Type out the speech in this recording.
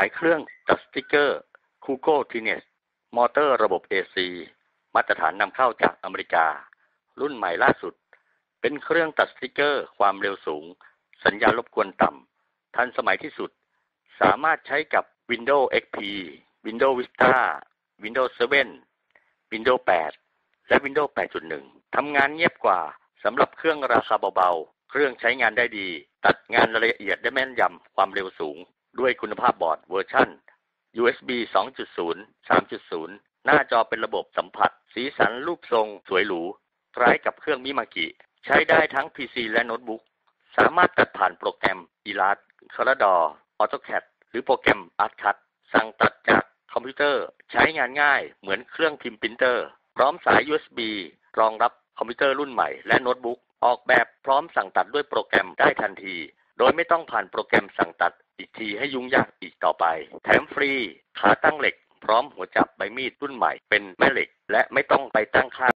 ขายเครื่องจัดสติกเกอร์ Google t i n e s มอเตอร์ระบบ AC มาตรฐานนำเข้าจากอเมริการุ่นใหม่ล่าสุดเป็นเครื่องตัดสติกเกอร์ความเร็วสูงสัญญาณรบกวนต่ำทันสมัยที่สุดสามารถใช้กับ Windows XP Windows Vista Windows 7 Windows 8 และ Windows 8.1 ทำงานเงียบกว่าสำหรับเครื่องราคาเบาๆเครื่องใช้งานได้ดีตัดงานรายละเอียดได้แม่นยำความเร็วสูงด้วยคุณภาพบอร์ดเวอร์ชัน USB 2.0 3.0 หน้าจอเป็นระบบสัมผัสสีสันรูปทรงสวยหรูคล้ายกับเครื่องมิมากิใช้ได้ทั้ง PC และโน้ตบุ๊กสามารถตัดผ่านโปรแกรม Illustrator CorelDRAW AutoCAD หรือโปรแกรม ArtCut สั่งตัดจากคอมพิวเตอร์ใช้งานง่ายเหมือนเครื่องพิมพ์ปรินเตอร์พร้อมสาย USB รองรับคอมพิวเตอร์รุ่นใหม่และโน้ตบุ๊กออกแบบพร้อมสั่งตัดด้วยโปรแกรมได้ทันทีโดยไม่ต้องผ่านโปรแกรมสั่งตัดอีกทีให้ยุ่งยากอีกต่อไปแถมฟรีขาตั้งเหล็กพร้อมหัวจับใบมีดรุ่นใหม่เป็นแม่เหล็กและไม่ต้องไปตั้งค่า